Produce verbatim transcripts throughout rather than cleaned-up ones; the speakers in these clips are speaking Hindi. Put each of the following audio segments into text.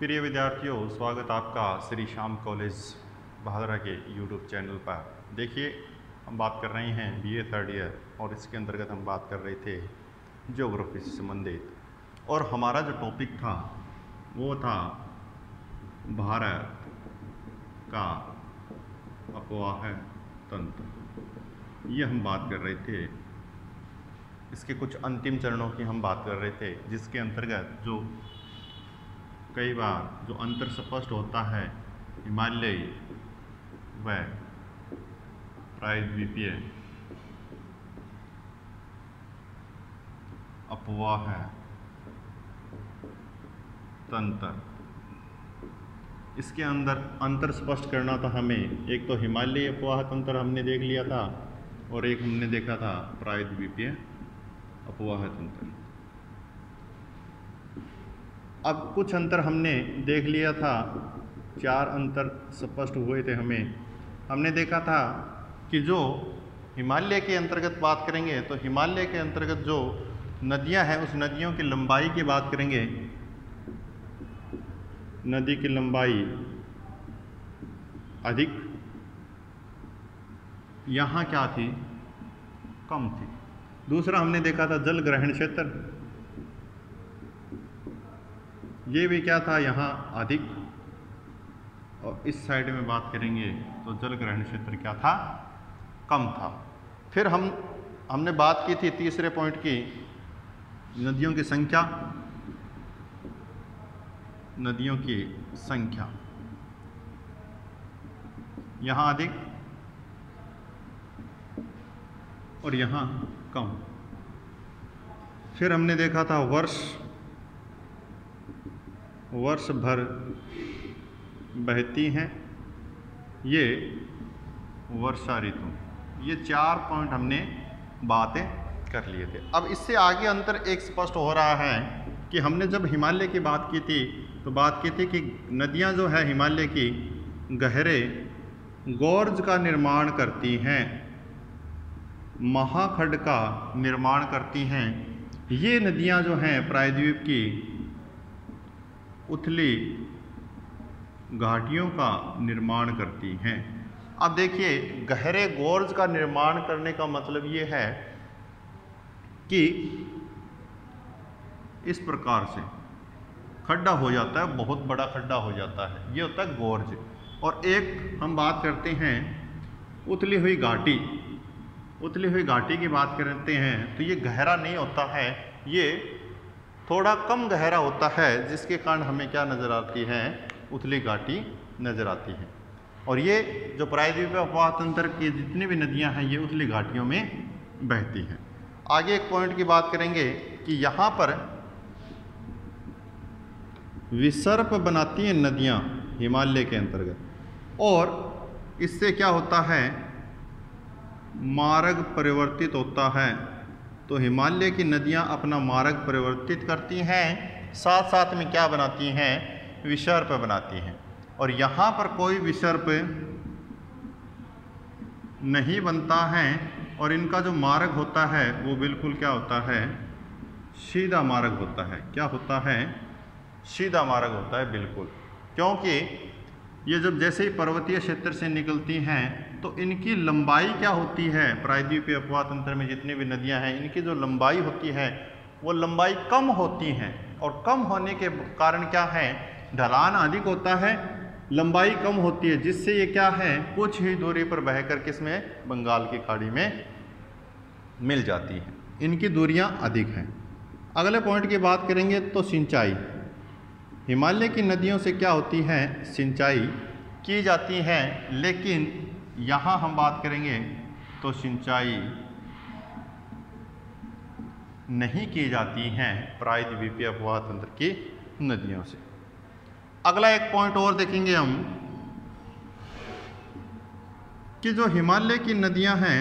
प्रिय विद्यार्थियों, स्वागत आपका श्री श्याम कॉलेज भादरा के YouTube चैनल पर। देखिए, हम बात कर रहे हैं बी ए थर्ड ईयर और इसके अंतर्गत हम बात कर रहे थे ज्योग्राफी से संबंधित, और हमारा जो टॉपिक था वो था भारत का अपवाह तंत्र। ये हम बात कर रहे थे, इसके कुछ अंतिम चरणों की हम बात कर रहे थे, जिसके अंतर्गत जो कई बार जो अंतर स्पष्ट होता है हिमालयी व प्रायद्वीपीय अपवाह तंत्र, इसके अंदर अंतर स्पष्ट करना था हमें। एक तो हिमालयी अपवाह तंत्र हमने देख लिया था और एक हमने देखा था प्रायद्वीपीय अपवाह तंत्र। अब कुछ अंतर हमने देख लिया था, चार अंतर स्पष्ट हुए थे हमें। हमने देखा था कि जो हिमालय के अंतर्गत बात करेंगे तो हिमालय के अंतर्गत जो नदियां हैं उस नदियों की लंबाई की बात करेंगे, नदी की लंबाई अधिक यहाँ क्या थी, कम थी। दूसरा हमने देखा था जल ग्रहण क्षेत्र, ये भी क्या था, यहाँ अधिक। और इस साइड में बात करेंगे तो जल ग्रहण क्षेत्र क्या था, कम था। फिर हम हमने बात की थी तीसरे पॉइंट की, नदियों की संख्या, नदियों की संख्या यहाँ अधिक और यहाँ कम। फिर हमने देखा था वर्ष वर्ष भर बहती हैं, ये वर्षा ऋतु। ये चार पॉइंट हमने बातें कर लिए थे। अब इससे आगे अंतर एक स्पष्ट हो रहा है कि हमने जब हिमालय की बात की थी तो बात की थी कि नदियां जो है हिमालय की गहरे गोर्ज का निर्माण करती हैं, महाखंड का निर्माण करती हैं। ये नदियां जो हैं प्रायद्वीप की उथली घाटियों का निर्माण करती हैं। अब देखिए, गहरे गोर्ज का निर्माण करने का मतलब ये है कि इस प्रकार से खड्डा हो जाता है, बहुत बड़ा खड्डा हो जाता है, ये होता है गोर्ज। और एक हम बात करते हैं उथली हुई घाटी। उथली हुई घाटी की बात करते हैं तो ये गहरा नहीं होता है, ये थोड़ा कम गहरा होता है, जिसके कारण हमें क्या नज़र आती है, उथली घाटी नज़र आती है। और ये जो प्रायद्वीप अपवाह तंत्र की जितनी भी नदियां हैं ये उथली घाटियों में बहती हैं। आगे एक पॉइंट की बात करेंगे कि यहाँ पर विसर्प बनाती हैं नदियां हिमालय के अंतर्गत, और इससे क्या होता है, मार्ग परिवर्तित होता है। तो हिमालय की नदियां अपना मार्ग परिवर्तित करती हैं, साथ साथ में क्या बनाती हैं, विसर्प बनाती हैं। और यहाँ पर कोई विसर्प नहीं बनता है और इनका जो मार्ग होता है वो बिल्कुल क्या होता है, सीधा मार्ग होता है। क्या होता है, सीधा मार्ग होता है बिल्कुल। क्योंकि ये जब जैसे ही पर्वतीय क्षेत्र से निकलती हैं तो इनकी लंबाई क्या होती है, प्रायद्वीपीय अपवाह तंत्र में जितनी भी नदियां हैं इनकी जो लंबाई होती है वो लंबाई कम होती हैं, और कम होने के कारण क्या है, ढलान अधिक होता है, लंबाई कम होती है, जिससे ये क्या है, कुछ ही दूरी पर बहकर किसमें, बंगाल की खाड़ी में मिल जाती है। इनकी दूरियां अधिक हैं। अगले पॉइंट की बात करेंगे तो सिंचाई। हिमालय की नदियों से क्या होती है, सिंचाई की जाती है, लेकिन यहाँ हम बात करेंगे तो सिंचाई नहीं की जाती हैं प्रायद्वीपीय अपवाह तंत्र की नदियों से। अगला एक पॉइंट और देखेंगे हम कि जो हिमालय की नदियां हैं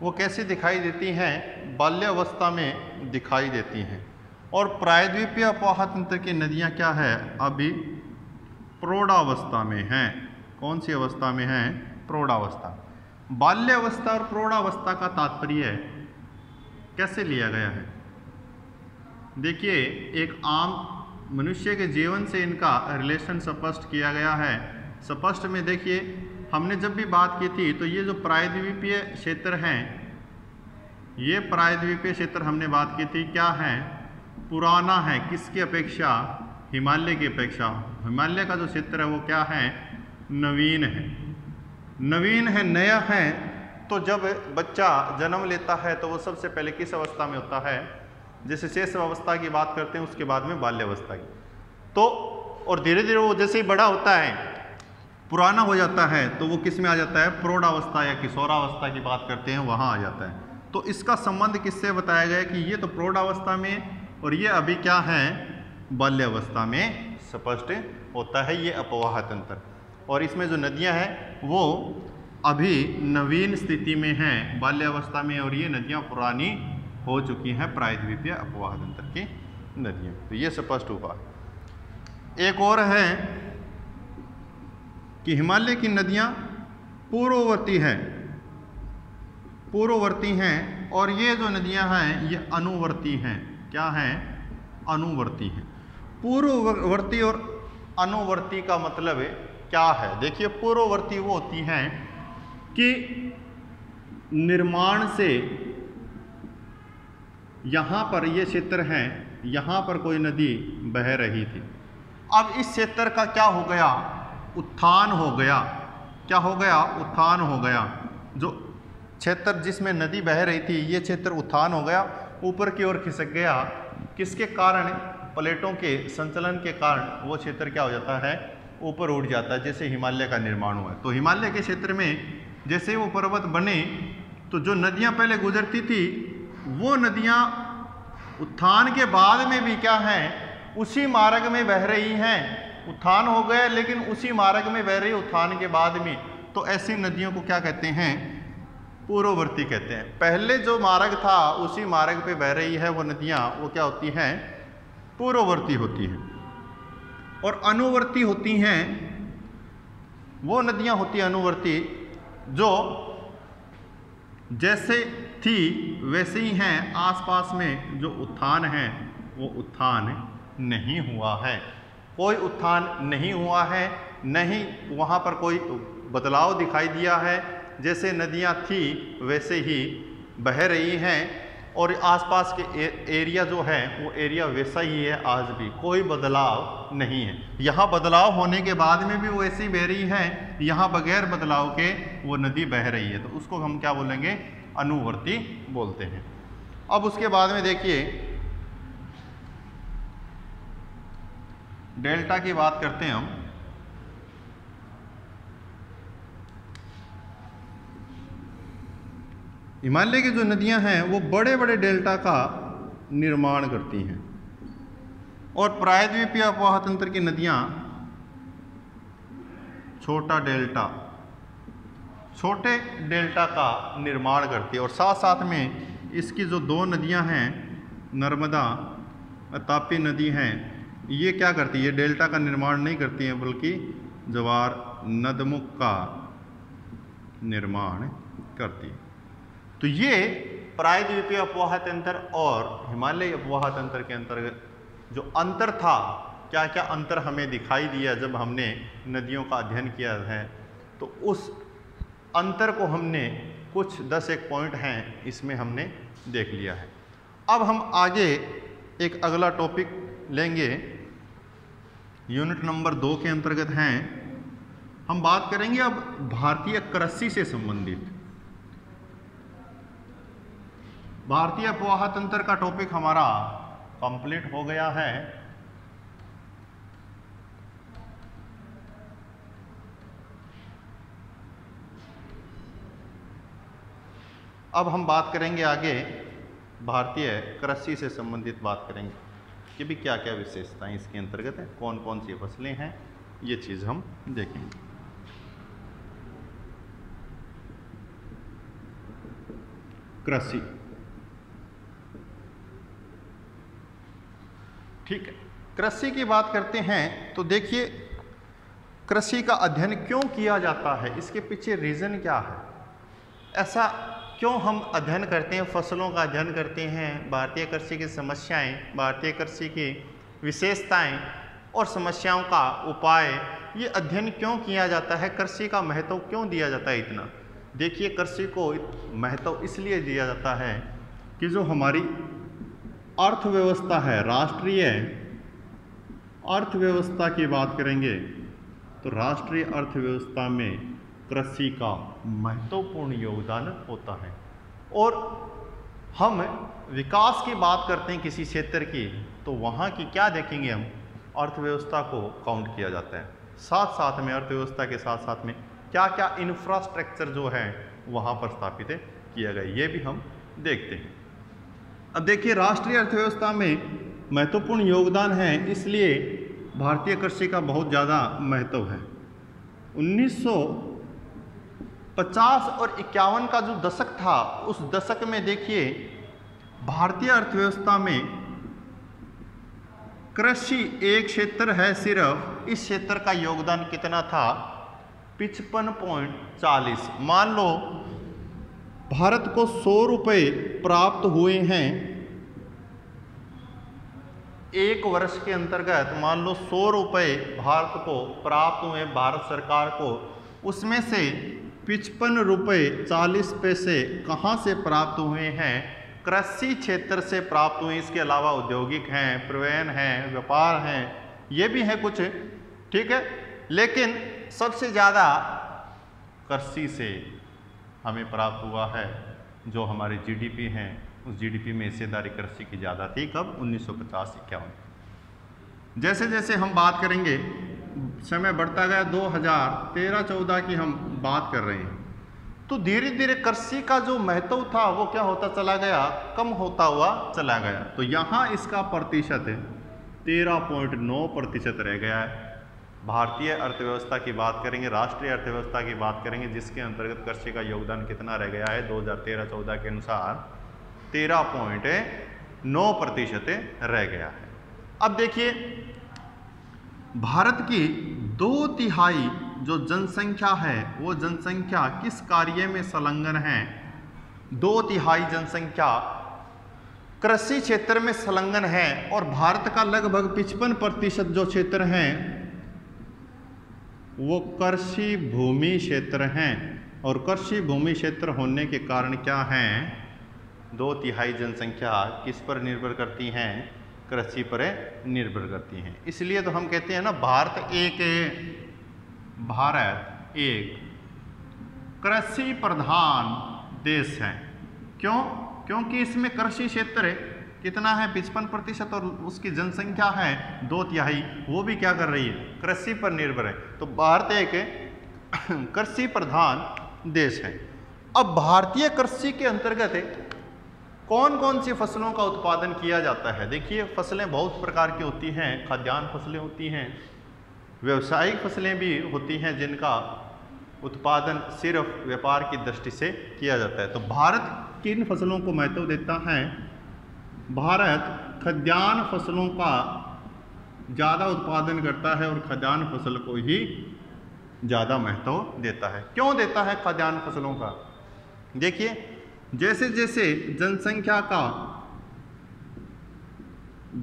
वो कैसी दिखाई देती हैं, बाल्यावस्था में दिखाई देती हैं। और प्रायद्वीपीय अपवाह तंत्र की नदियां क्या है, अभी प्रौढ़ावस्था में हैं। कौन सी अवस्था में हैं, प्रौढ़ावस्था। बाल्यावस्था और प्रौढ़ावस्था का तात्पर्य कैसे लिया गया है, देखिए एक आम मनुष्य के जीवन से इनका रिलेशन स्पष्ट किया गया है। स्पष्ट में देखिए हमने जब भी बात की थी तो ये जो प्रायद्वीपीय क्षेत्र हैं, ये प्रायद्वीपीय क्षेत्र हमने बात की थी क्या है, पुराना है किसकी अपेक्षा, हिमालय की अपेक्षा। हिमालय का जो क्षेत्र है वो क्या है, नवीन है। नवीन है, नया है। तो जब बच्चा जन्म लेता है तो वो सबसे पहले किस अवस्था में होता है, जैसे शैशवावस्था की बात करते हैं उसके बाद में बाल्यावस्था की, तो और धीरे धीरे वो जैसे ही बड़ा होता है पुराना हो जाता है तो वो किस में आ जाता है, प्रौढ़ावस्था या किशोरावस्था की बात करते हैं वहाँ आ जाता है। तो इसका संबंध किससे बताया गया कि ये तो प्रौढ़ावस्था में और ये अभी क्या है, बाल्यावस्था में स्पष्ट होता है ये अपवाह तंत्र। और इसमें जो नदियाँ हैं वो अभी नवीन स्थिति में हैं बाल्यावस्था में, और ये नदियाँ पुरानी हो चुकी हैं प्रायद्वीपीय अपवाह तंत्र की नदियाँ। तो ये स्पष्ट हुआ। एक और है कि हिमालय की नदियाँ पूर्ववर्ती हैं, पूर्ववर्ती हैं, और ये जो नदियाँ हैं ये अनुवर्ती हैं। क्या हैं, अनुवर्ती हैं। पूर्ववर्ती और अनुवर्ती का मतलब है, क्या है, देखिए पूर्ववर्ती वो होती हैं कि निर्माण से यहाँ पर ये क्षेत्र है, यहाँ पर कोई नदी बह रही थी, अब इस क्षेत्र का क्या हो गया, उत्थान हो गया। क्या हो गया, उत्थान हो गया। जो क्षेत्र जिसमें नदी बह रही थी ये क्षेत्र उत्थान हो गया, ऊपर की ओर खिसक गया। किसके कारण, प्लेटों के संचलन के कारण वो क्षेत्र क्या हो जाता है, ऊपर उठ जाता है। जैसे हिमालय का निर्माण हुआ तो हिमालय के क्षेत्र में जैसे वो पर्वत बने तो जो नदियाँ पहले गुजरती थी वो नदियाँ उत्थान के बाद में भी क्या हैं, उसी मार्ग में बह रही हैं। उत्थान हो गया लेकिन उसी मार्ग में बह रही उत्थान के बाद में। तो ऐसी नदियों को क्या कहते हैं, पूर्ववर्ती कहते हैं। पहले जो मार्ग था उसी मार्ग पे बह रही है वो नदियाँ, वो क्या होती हैं, पूर्ववर्ती होती हैं। और अनुवर्ती होती हैं वो नदियाँ होती हैं अनुवर्ती, जो जैसे थी वैसे ही हैं, आसपास में जो उत्थान है वो उत्थान नहीं हुआ है, कोई उत्थान नहीं हुआ है, नहीं वहाँ पर कोई बदलाव दिखाई दिया है। जैसे नदियाँ थी वैसे ही बह रही हैं और आसपास के एरिया जो है वो एरिया वैसा ही है, आज भी कोई बदलाव नहीं है। यहाँ बदलाव होने के बाद में भी वो ऐसी बह रही हैं, यहाँ बगैर बदलाव के वो नदी बह रही है, तो उसको हम क्या बोलेंगे, अनुवर्ती बोलते हैं। अब उसके बाद में देखिए डेल्टा की बात करते हैं हम। हिमालय की जो नदियां हैं वो बड़े बड़े डेल्टा का निर्माण करती हैं, और प्रायद्वीपीय अपवाह तंत्र की नदियां छोटा डेल्टा, छोटे डेल्टा का निर्माण करती है। और साथ साथ में इसकी जो दो नदियां हैं, नर्मदा तापी नदी हैं, ये क्या करती है, ये डेल्टा का निर्माण नहीं करती हैं बल्कि ज्वार नदमुख का निर्माण करती है। तो ये प्रायद्वीपीय अपवाह तंत्र और हिमालयी अपवाह तंत्र के अंतर्गत जो अंतर था, क्या क्या अंतर हमें दिखाई दिया जब हमने नदियों का अध्ययन किया है, तो उस अंतर को हमने कुछ दस एक पॉइंट हैं इसमें हमने देख लिया है। अब हम आगे एक अगला टॉपिक लेंगे, यूनिट नंबर दो के अंतर्गत हैं। हम बात करेंगे अब भारतीय कृषि से संबंधित। भारतीय अपवाह तंत्र का टॉपिक हमारा कंप्लीट हो गया है। अब हम बात करेंगे आगे भारतीय कृषि से संबंधित बात करेंगे कि भी क्या क्या विशेषताएं इसके अंतर्गत है, कौन कौन सी फसलें हैं, ये चीज़ हम देखेंगे। कृषि, ठीक है, कृषि की बात करते हैं तो देखिए कृषि का अध्ययन क्यों किया जाता है, इसके पीछे रीज़न क्या है। ऐसा क्यों हम अध्ययन करते हैं, फसलों का अध्ययन करते हैं, भारतीय कृषि की समस्याएं, भारतीय कृषि की विशेषताएं और समस्याओं का उपाय, ये अध्ययन क्यों किया जाता है, कृषि का महत्व क्यों दिया जाता है इतना। देखिए, कृषि को महत्व इसलिए दिया जाता है कि जो हमारी अर्थव्यवस्था है, राष्ट्रीय अर्थव्यवस्था की बात करेंगे तो राष्ट्रीय अर्थव्यवस्था में कृषि का महत्वपूर्ण योगदान होता है। और हम विकास की बात करते हैं किसी क्षेत्र की, तो वहाँ की क्या देखेंगे, हम अर्थव्यवस्था को काउंट किया जाता है। साथ साथ में अर्थव्यवस्था के साथ साथ में क्या क्या इंफ्रास्ट्रक्चर जो है वहाँ पर स्थापित किया गया, ये भी हम देखते हैं। अब देखिए, राष्ट्रीय अर्थव्यवस्था में महत्वपूर्ण योगदान है इसलिए भारतीय कृषि का बहुत ज़्यादा महत्व है। उन्नीस सौ पचास और इक्यावन का जो दशक था, उस दशक में देखिए भारतीय अर्थव्यवस्था में कृषि एक क्षेत्र है सिर्फ, इस क्षेत्र का योगदान कितना था, पचपन पॉइंट चालीस। मान लो भारत को सौ रुपये प्राप्त हुए हैं एक वर्ष के अंतर्गत, मान लो सौ रुपये भारत को प्राप्त हुए भारत सरकार को, उसमें से पचपन रुपये चालीस पैसे कहाँ से प्राप्त हुए हैं, कृषि क्षेत्र से प्राप्त हुए। इसके अलावा औद्योगिक हैं, परिवहन हैं, व्यापार हैं, ये भी हैं कुछ, ठीक है, लेकिन सबसे ज़्यादा कृषि से हमें प्राप्त हुआ है। जो हमारे जीडीपी हैं, उस जीडीपी में हिस्सेदारी कृषि की ज़्यादा थी। कब? उन्नीस सौ पचास इक्यावन। जैसे जैसे हम बात करेंगे, समय बढ़ता गया, दो हज़ार तेरह चौदह की हम बात कर रहे हैं, तो धीरे धीरे कृषि का जो महत्व था वो क्या होता चला गया, कम होता हुआ चला गया। तो यहाँ इसका प्रतिशत है तेरह पॉइंट नौ प्रतिशत रह गया है। भारतीय अर्थव्यवस्था की बात करेंगे, राष्ट्रीय अर्थव्यवस्था की बात करेंगे, जिसके अंतर्गत कृषि का योगदान कितना रह गया है दो हज़ार तेरह चौदह के अनुसार तेरह पॉइंट नौ प्रतिशत रह गया है। अब देखिए, भारत की दो तिहाई जो जनसंख्या है वो जनसंख्या किस कार्य में संलग्न है, दो तिहाई जनसंख्या कृषि क्षेत्र में संलग्न है। और भारत का लगभग पचपन प्रतिशत जो क्षेत्र हैं वो कृषि भूमि क्षेत्र हैं, और कृषि भूमि क्षेत्र होने के कारण क्या हैं, दो तिहाई जनसंख्या किस पर निर्भर करती हैं, कृषि पर निर्भर करती हैं। इसलिए तो हम कहते हैं ना, भारत एक भारत एक कृषि प्रधान देश है। क्यों? क्योंकि इसमें कृषि क्षेत्र कितना है पचपन प्रतिशत और उसकी जनसंख्या है दो तिहाई, वो भी क्या कर रही है, कृषि पर निर्भर है। तो भारत एक कृषि प्रधान देश है। अब भारतीय कृषि के अंतर्गत कौन कौन सी फसलों का उत्पादन किया जाता है। देखिए, फसलें बहुत प्रकार की होती हैं, खाद्यान्न फसलें होती हैं, व्यावसायिक फसलें भी होती हैं जिनका उत्पादन सिर्फ व्यापार की दृष्टि से किया जाता है। तो भारत किन फसलों को महत्व देता है, भारत खाद्यान्न फसलों का ज़्यादा उत्पादन करता है और खाद्यान्न फसल को ही ज़्यादा महत्व देता है। क्यों देता है खाद्यान्न फसलों का? देखिए, जैसे जैसे जनसंख्या का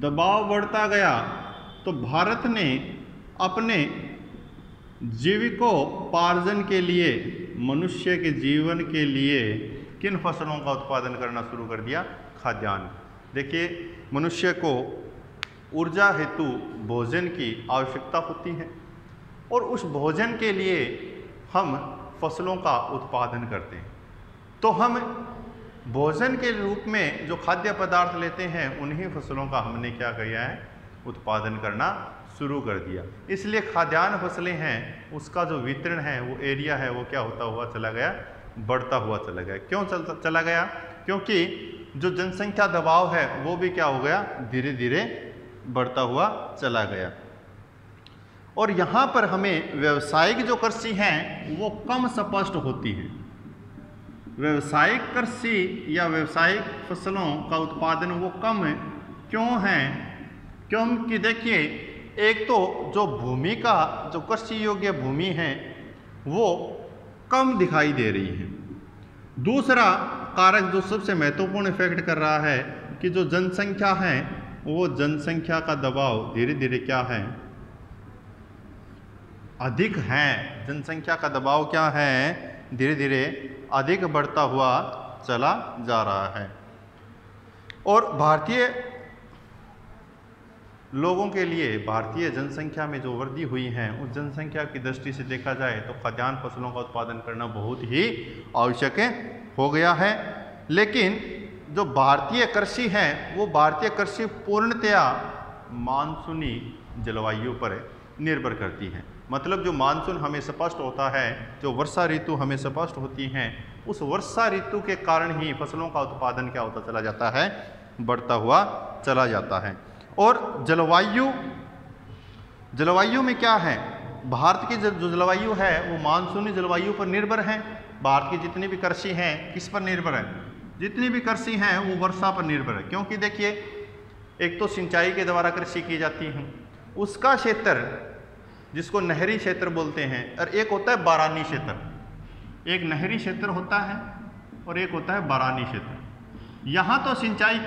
दबाव बढ़ता गया तो भारत ने अपने जीविकोपार्जन के लिए, मनुष्य के जीवन के लिए किन फसलों का उत्पादन करना शुरू कर दिया, खाद्यान्न। देखिए, मनुष्य को ऊर्जा हेतु भोजन की आवश्यकता होती है और उस भोजन के लिए हम फसलों का उत्पादन करते हैं। तो हम भोजन के रूप में जो खाद्य पदार्थ लेते हैं उन्हीं फसलों का हमने क्या किया है, उत्पादन करना शुरू कर दिया। इसलिए खाद्यान्न फसलें हैं, उसका जो वितरण है, वो एरिया है, वो क्या होता हुआ चला गया, बढ़ता हुआ चला गया। क्यों चलता चला गया? क्योंकि जो जनसंख्या दबाव है वो भी क्या हो गया, धीरे धीरे बढ़ता हुआ चला गया। और यहाँ पर हमें व्यावसायिक जो कृषि हैं वो कम स्पष्ट होती है। व्यावसायिक कृषि या व्यावसायिक फसलों का उत्पादन वो कम है। क्यों है? क्योंकि देखिए, एक तो जो भूमि का, जो कृषि योग्य भूमि है वो कम दिखाई दे रही है। दूसरा, कारक जो सबसे महत्वपूर्ण इफेक्ट कर रहा है कि जो जनसंख्या है वो जनसंख्या का दबाव धीरे धीरे क्या है, अधिक है। जनसंख्या का दबाव क्या है, धीरे धीरे अधिक बढ़ता हुआ चला जा रहा है। और भारतीय लोगों के लिए भारतीय जनसंख्या में जो वृद्धि हुई है उस जनसंख्या की दृष्टि से देखा जाए तो खाद्यान्न फसलों का उत्पादन करना बहुत ही आवश्यक हो गया है। लेकिन जो भारतीय कृषि है वो भारतीय कृषि पूर्णतया मानसूनी जलवायु पर निर्भर करती है। मतलब जो मानसून हमें स्पष्ट होता है, जो वर्षा ऋतु हमें स्पष्ट होती हैं, उस वर्षा ऋतु के कारण ही फसलों का उत्पादन क्या होता चला जाता है, बढ़ता हुआ चला जाता है। और जलवायु जलवायु में क्या है, भारत की जो जलवायु है वो मानसूनी जलवायु पर निर्भर है। भारत की जितनी भी कृषि हैं किस पर निर्भर है, जितनी भी कृषि हैं वो वर्षा पर निर्भर है। क्योंकि देखिए, एक तो सिंचाई के द्वारा कृषि की जाती है, उसका क्षेत्र जिसको नहरी क्षेत्र बोलते हैं, और एक होता है बारानी क्षेत्र। एक नहरी क्षेत्र होता है और एक होता है बारानी क्षेत्र। यहाँ तो सिंचाई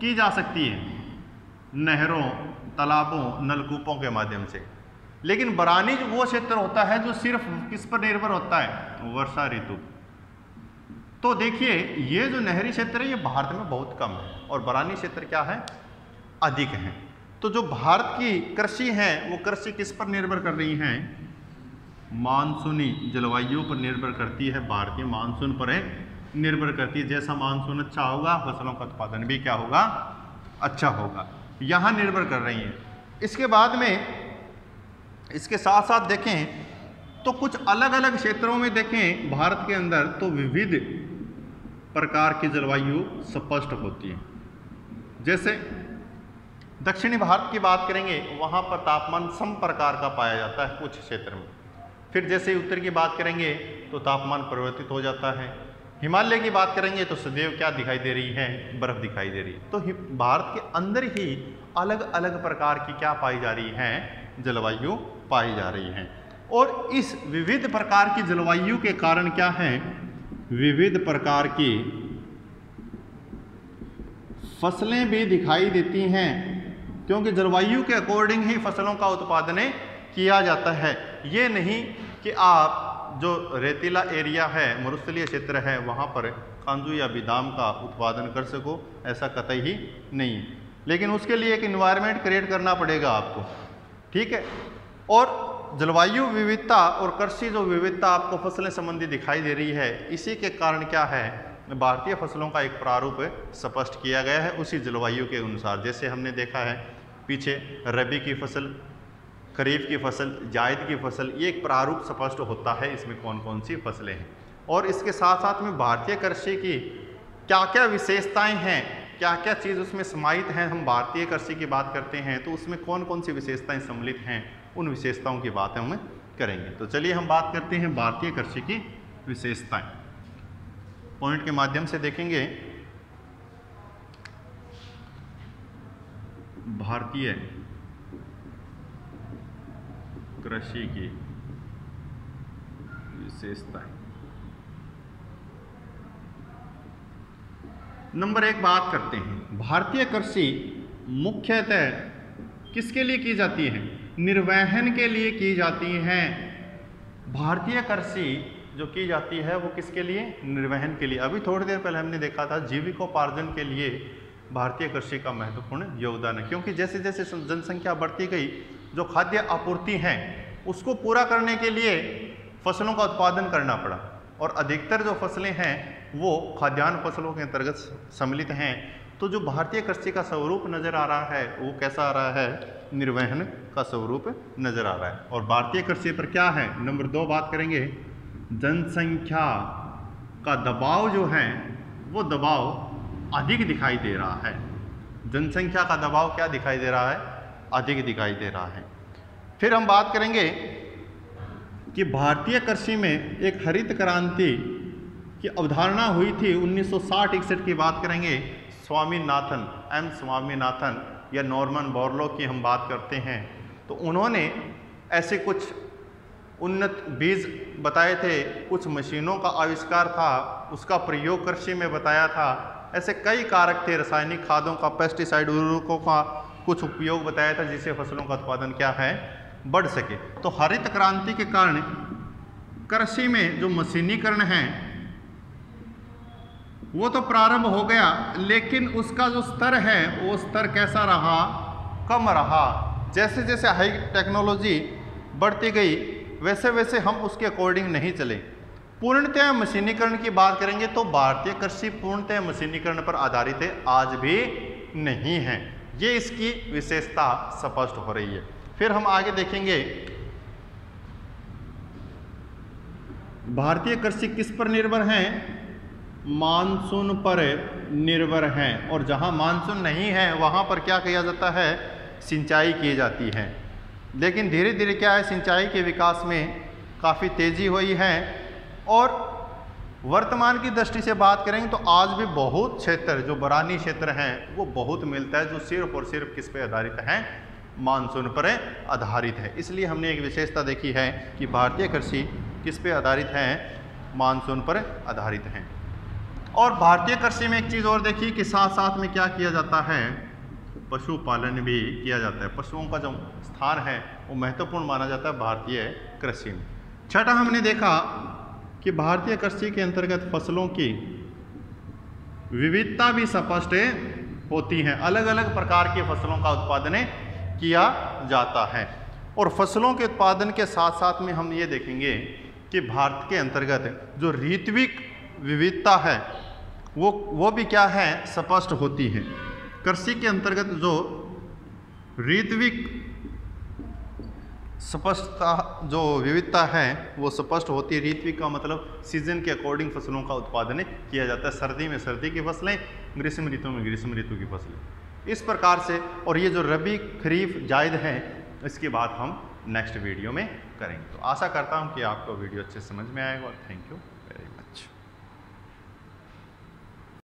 की जा सकती है नहरों, तालाबों, नलकूपों के माध्यम से। लेकिन बारानी जो वो क्षेत्र होता है जो सिर्फ किस पर निर्भर होता है, वर्षा ऋतु। तो देखिए, ये जो नहरी क्षेत्र है ये भारत में बहुत कम है और बारानी क्षेत्र क्या है, अधिक है। तो जो भारत की कृषि है वो कृषि किस पर निर्भर कर रही है, मानसूनी जलवायु पर निर्भर करती है। भारतीय मानसून पर निर्भर करती है। जैसा मानसून अच्छा होगा फसलों का उत्पादन भी क्या होगा, अच्छा होगा। यहाँ निर्भर कर रही है। इसके बाद में इसके साथ साथ देखें तो कुछ अलग अलग क्षेत्रों में देखें भारत के अंदर तो विविध प्रकार की जलवायु स्पष्ट होती है। जैसे दक्षिणी भारत की बात करेंगे, वहाँ पर तापमान सम प्रकार का पाया जाता है कुछ क्षेत्र में। फिर जैसे उत्तर की बात करेंगे तो तापमान परिवर्तित हो जाता है। हिमालय की बात करेंगे तो सदैव क्या दिखाई दे रही है, बर्फ़ दिखाई दे रही है। तो भारत के अंदर ही अलग अलग प्रकार की क्या पाई जा रही है, जलवायु पाई जा रही है। और इस विविध प्रकार की जलवायु के कारण क्या है, विविध प्रकार की फसलें भी दिखाई देती हैं। क्योंकि जलवायु के अकॉर्डिंग ही फसलों का उत्पादन किया जाता है। ये नहीं कि आप जो रेतीला एरिया है, मरुस्थलीय क्षेत्र है, वहाँ पर कांजू या बादाम का उत्पादन कर सको, ऐसा कतई ही नहीं है। लेकिन उसके लिए एक इन्वायरमेंट क्रिएट करना पड़ेगा आपको, ठीक है। और जलवायु विविधता और कृषि जो विविधता आपको फसलें संबंधी दिखाई दे रही है, इसी के कारण क्या है, भारतीय फसलों का एक प्रारूप स्पष्ट किया गया है उसी जलवायु के अनुसार। जैसे हमने देखा है पीछे रबी की फसल, खरीफ की फसल, जायद की फसल, ये एक प्रारूप स्पष्ट होता है इसमें कौन कौन सी फसलें हैं। और इसके साथ साथ में भारतीय कृषि की क्या क्या विशेषताएं हैं, क्या क्या चीज़ उसमें समाहित हैं। हम भारतीय कृषि की बात करते हैं तो उसमें कौन कौन सी विशेषताएं सम्मिलित हैं, उन विशेषताओं की बातें हम करेंगे। तो चलिए हम बात करते हैं भारतीय कृषि की विशेषताएँ। पॉइंट के माध्यम से देखेंगे भारतीय कृषि की विशेषताएं। नंबर एक बात करते हैं, भारतीय कृषि मुख्यतः किसके लिए की जाती है, निर्वहन के लिए की जाती है। भारतीय कृषि जो की जाती है वो किसके लिए, निर्वहन के लिए। अभी थोड़ी देर पहले हमने देखा था जीविकोपार्जन के लिए भारतीय कृषि का महत्वपूर्ण योगदान है। क्योंकि जैसे जैसे जनसंख्या बढ़ती गई, जो खाद्य आपूर्ति है उसको पूरा करने के लिए फसलों का उत्पादन करना पड़ा। और अधिकतर जो फसलें हैं वो खाद्यान्न फसलों के अंतर्गत सम्मिलित हैं। तो जो भारतीय कृषि का स्वरूप नज़र आ रहा है वो कैसा आ रहा है, निर्वहन का स्वरूप नज़र आ रहा है। और भारतीय कृषि पर क्या है, नंबर दो बात करेंगे, जनसंख्या का दबाव जो है वो दबाव अधिक दिखाई दे रहा है। जनसंख्या का दबाव क्या दिखाई दे रहा है, अधिक दिखाई दे रहा है। फिर हम बात करेंगे कि भारतीय कृषि में एक हरित क्रांति की अवधारणा हुई थी उन्नीस सौ साठ इकसठ की बात करेंगे। स्वामीनाथन, एम स्वामीनाथन या नॉर्मन बोर्लो की हम बात करते हैं तो उन्होंने ऐसे कुछ उन्नत बीज बताए थे, कुछ मशीनों का आविष्कार था, उसका प्रयोग कृषि में बताया था। ऐसे कई कारक थे, रासायनिक खादों का, पेस्टिसाइड उर्वरकों का कुछ उपयोग बताया था, जिससे फसलों का उत्पादन क्या है बढ़ सके। तो हरित क्रांति के कारण कृषि में जो मशीनीकरण है वो तो प्रारंभ हो गया, लेकिन उसका जो स्तर है वो स्तर कैसा रहा, कम रहा। जैसे जैसे हाई टेक्नोलॉजी बढ़ती गई वैसे वैसे हम उसके अकॉर्डिंग नहीं चले। पूर्णतः मशीनीकरण की बात करेंगे तो भारतीय कृषि पूर्णतः मशीनीकरण पर आधारित है आज भी नहीं है, ये इसकी विशेषता स्पष्ट हो रही है। फिर हम आगे देखेंगे भारतीय कृषि किस पर निर्भर है, मानसून पर निर्भर है, और जहां मानसून नहीं है वहां पर क्या किया जाता है, सिंचाई की जाती है। लेकिन धीरे धीरे क्या है, सिंचाई के विकास में काफ़ी तेज़ी हुई है, और वर्तमान की दृष्टि से बात करेंगे तो आज भी बहुत क्षेत्र जो बरानी क्षेत्र हैं वो बहुत मिलता है जो सिर्फ और सिर्फ किस पे आधारित हैं, मानसून पर आधारित है। इसलिए हमने एक विशेषता देखी है कि भारतीय कृषि किस पे आधारित है, मानसून पर आधारित हैं। और भारतीय कृषि में एक चीज़ और देखिए कि साथ साथ में क्या किया जाता है, पशुपालन भी किया जाता है। पशुओं का जो स्थान है वो महत्वपूर्ण माना जाता है भारतीय कृषि में। छठा हमने देखा कि भारतीय कृषि के अंतर्गत फसलों की विविधता भी स्पष्ट होती है, अलग अलग प्रकार के फसलों का उत्पादन किया जाता है। और फसलों के उत्पादन के साथ साथ में हम ये देखेंगे कि भारत के अंतर्गत जो ऋत्विक विविधता है वो वो भी क्या है, स्पष्ट होती है। कृषि के अंतर्गत जो ऋत्विक स्पष्टता जो विविधता है वो स्पष्ट होती है। ऋत्विक का मतलब सीजन के अकॉर्डिंग फसलों का उत्पादन किया जाता है, सर्दी में सर्दी की फसलें, ग्रीष्म ऋतु में ग्रीष्म ऋतु की फसलें, इस प्रकार से। और ये जो रबी खरीफ जायद है इसकी बात हम नेक्स्ट वीडियो में करेंगे। तो आशा करता हूँ कि आपको वीडियो अच्छे समझ में आएगा। Thank you.